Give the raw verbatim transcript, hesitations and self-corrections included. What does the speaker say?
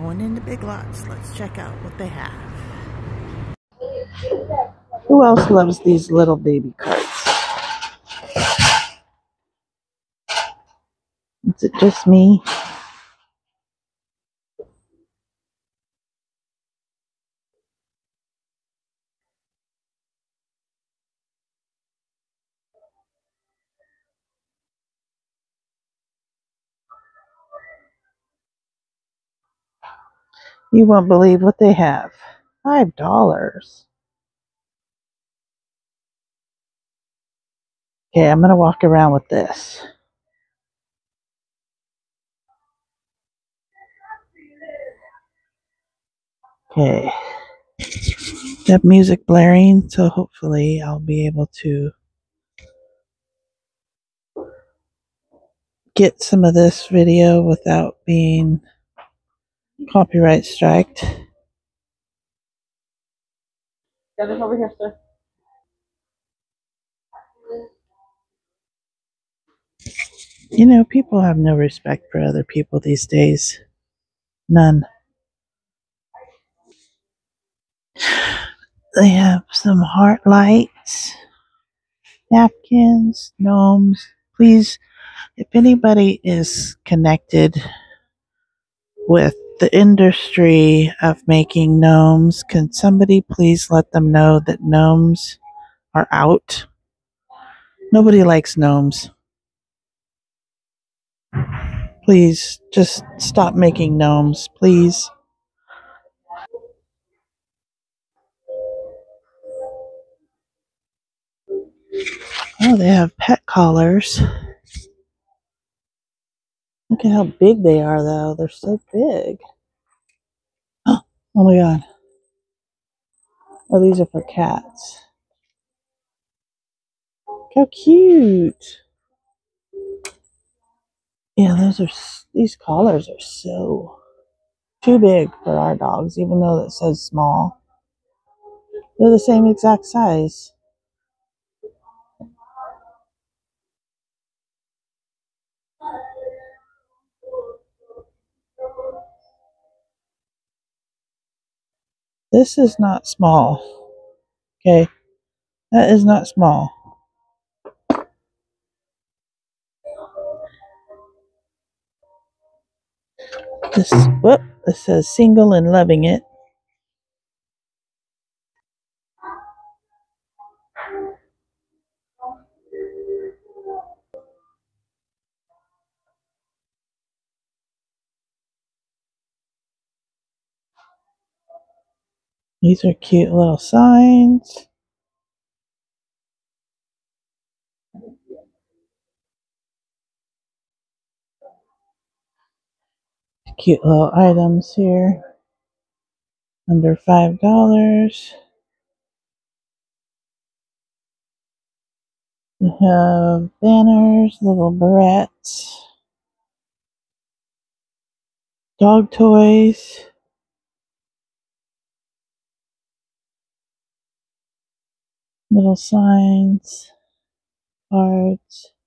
Going into Big Lots. Let's check out what they have. Who else loves these little baby carts? Is it just me? You won't believe what they have. Five dollars. Okay, I'm going to walk around with this. Okay. That music blaring, so hopefully I'll be able to get some of this video without being copyright striked. Get it over here, sir. You know, people have no respect for other people these days. None. They have some heart lights, napkins, gnomes. Please, if anybody is connected with the industry of making gnomes, can somebody please let them know that gnomes are out? Nobody likes gnomes. Please, just stop making gnomes, please. Oh, they have pet collars. Look at how big they are, though. They're so big. Oh, oh my God. Oh, these are for cats. Look how cute. Yeah, those are, these collars are so too big for our dogs, even though it says small. They're the same exact size. This is not small. Okay. That is not small. This, whoop, it says single and loving it. These are cute little signs. Cute little items here. Under five dollars. We have banners, little barrettes, dog toys. Little signs, cards.